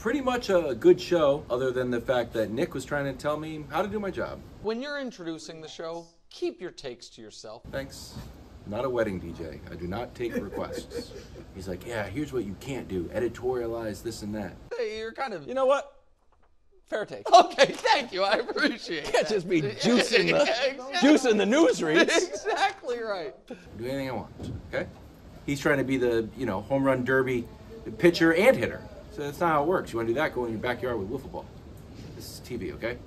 Pretty much a good show, other than the fact that Nick was trying to tell me how to do my job. When you're introducing the show, keep your takes to yourself. Thanks. I'm not a wedding DJ. I do not take requests. He's like, yeah, here's what you can't do. Editorialize this and that. Hey, you're kind of, you know what? Fair take. Okay, thank you. I appreciate it. Can't just be juicing the, juicing the newsreads. Exactly right. Do anything I want, okay? He's trying to be the, you know, home run derby pitcher and hitter. So that's not how it works. You want to do that, go in your backyard with wiffle ball. This is TV, okay?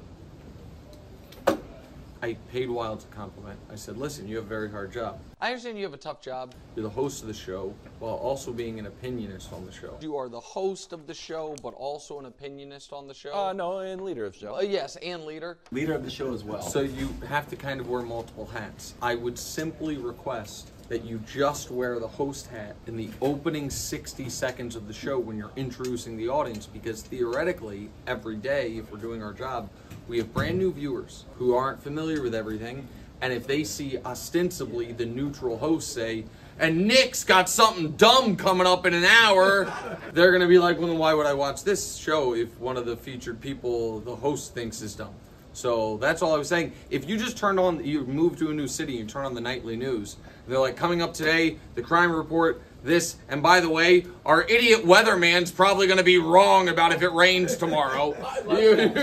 I paid Wilds a compliment. I said, listen, you have a very hard job. I understand you have a tough job. You're the host of the show while also being an opinionist on the show. You are the host of the show, but also an opinionist on the show? No, and leader of the show. Yes, and leader. Leader of the show as well. So you have to kind of wear multiple hats. I would simply request that you just wear the host hat in the opening 60 seconds of the show when you're introducing the audience, because theoretically, every day, if we're doing our job, we have brand new viewers who aren't familiar with everything, and if they see ostensibly the neutral host say, and Nick's got something dumb coming up in an hour, they're gonna be like, well, then why would I watch this show if one of the featured people the host thinks is dumb? So that's all I was saying. If you just turned on, you move to a new city, you turn on the nightly news, they're like, coming up today, the crime report, this, and by the way, our idiot weatherman's probably gonna be wrong about if it rains tomorrow. You'd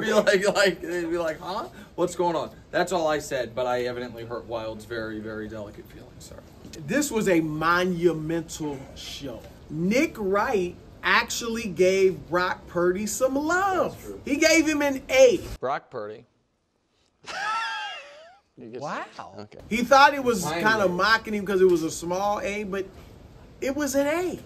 be like, they'd be like, huh? What's going on? That's all I said, but I evidently hurt Wilde's very, very delicate feelings, sir. This was a monumental show. Nick Wright actually gave Brock Purdy some love. He gave him an A. Brock Purdy. Wow. Okay. He thought it was kind of mocking him because it was a small A, but it was an A.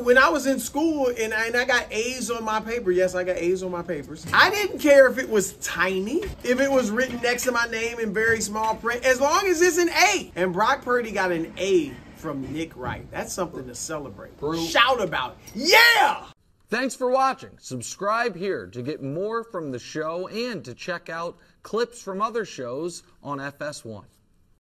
When I was in school and I got A's on my paper, yes, I got A's on my papers, I didn't care if it was tiny, if it was written next to my name in very small print, as long as it's an A. And Brock Purdy got an A from Nick Wright. That's something to celebrate. Shout about it. Yeah! Thanks for watching. Subscribe here to get more from the show and to check out clips from other shows on FS1.